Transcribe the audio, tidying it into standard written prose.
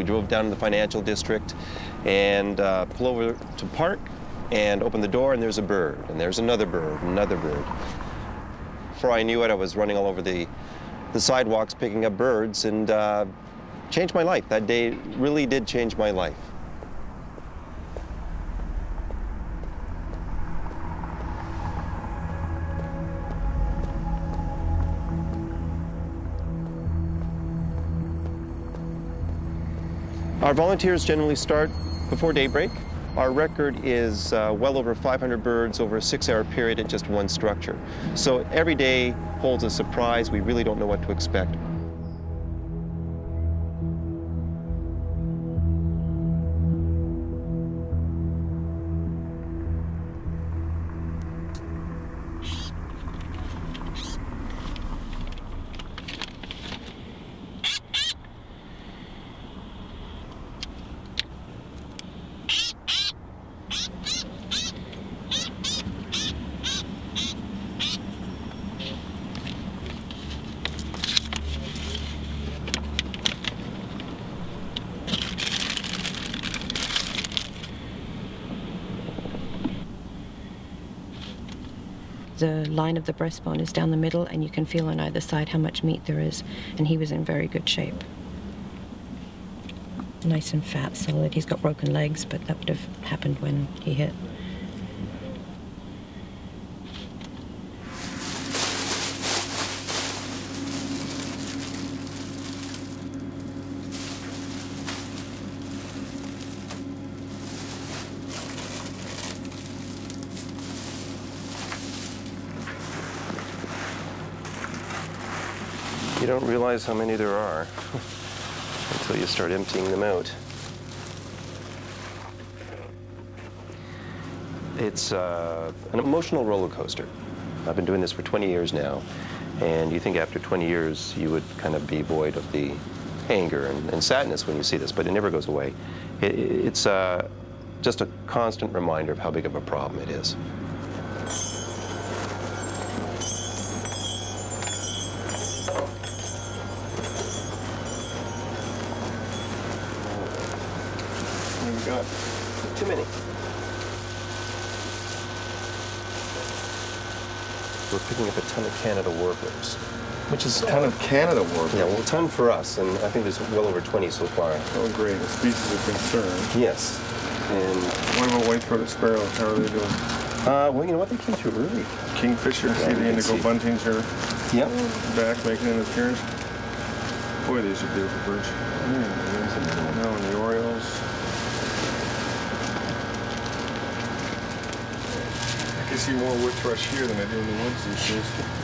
We drove down to the financial district and pull over to park and open the door, and there's a bird, and there's another bird, another bird. Before I knew it, I was running all over the sidewalks picking up birds, and changed my life. That day really did change my life. Our volunteers generally start before daybreak. Our record is well over 500 birds over a 6-hour period at just one structure. So every day holds a surprise. We really don't know what to expect. The line of the breastbone is down the middle, and you can feel on either side how much meat there is, and he was in very good shape. Nice and fat, solid. He's got broken legs, but that would have happened when he hit. You don't realize how many there are until you start emptying them out. It's an emotional roller coaster. I've been doing this for 20 years now, and you think after 20 years you would kind of be void of the anger and sadness when you see this, but it never goes away. It's just a constant reminder of how big of a problem it is. Too many. We're picking up a ton of Canada warblers. Which is a ton of Canada warblers? Yeah, well, a ton for us, and I think there's well over 20 so far. Oh, great. A species of concern. Yes. And what about white-throated sparrows? How are they doing? Well, you know what? They came through early. Kingfishers, yeah, see the indigo buntings are back making an appearance. Boy, these are beautiful birds. Now, and the orioles. I see more wood thrush here than I do in the woods these days.